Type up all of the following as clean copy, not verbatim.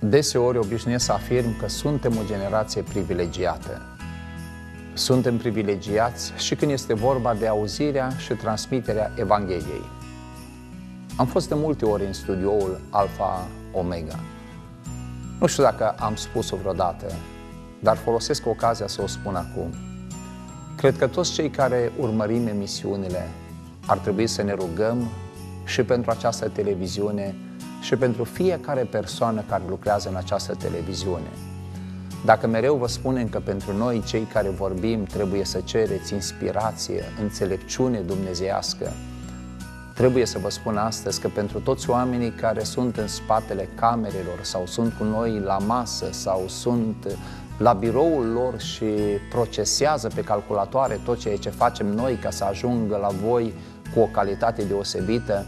deseori obișnuiesc să afirm că suntem o generație privilegiată. Suntem privilegiați și când este vorba de auzirea și transmiterea Evangheliei. Am fost de multe ori în studioul Alfa Omega. Nu știu dacă am spus-o vreodată, dar folosesc ocazia să o spun acum. Cred că toți cei care urmărim emisiunile ar trebui să ne rugăm și pentru această televiziune și pentru fiecare persoană care lucrează în această televiziune. Dacă mereu vă spunem că pentru noi, cei care vorbim, trebuie să cereți inspirație, înțelepciune dumnezeiască, trebuie să vă spun astăzi că pentru toți oamenii care sunt în spatele camerelor sau sunt cu noi la masă sau sunt la biroul lor și procesează pe calculatoare tot ceea ce facem noi ca să ajungă la voi cu o calitate deosebită,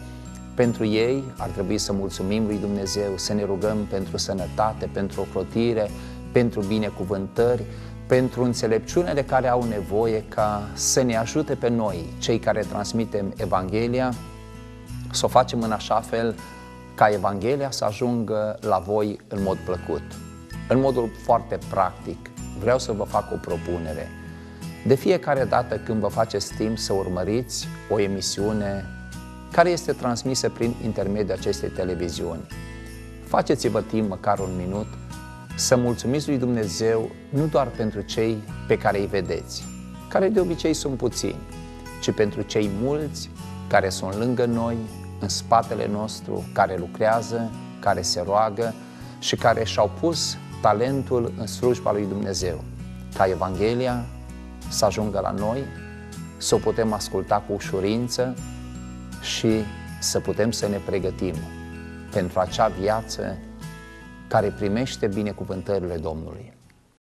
pentru ei ar trebui să mulțumim lui Dumnezeu, să ne rugăm pentru sănătate, pentru ocrotire, pentru binecuvântări, pentru înțelepciune de care au nevoie ca să ne ajute pe noi, cei care transmitem Evanghelia, să o facem în așa fel ca Evanghelia să ajungă la voi în mod plăcut. În modul foarte practic, vreau să vă fac o propunere. De fiecare dată când vă faceți timp să urmăriți o emisiune care este transmisă prin intermediul acestei televiziuni, faceți-vă timp măcar un minut să mulțumiți lui Dumnezeu nu doar pentru cei pe care îi vedeți, care de obicei sunt puțini, ci pentru cei mulți care sunt lângă noi, în spatele nostru, care lucrează, care se roagă și care și-au pus talentul în slujba lui Dumnezeu, ca Evanghelia să ajungă la noi, să o putem asculta cu ușurință și să putem să ne pregătim pentru acea viață care primește binecuvântările Domnului.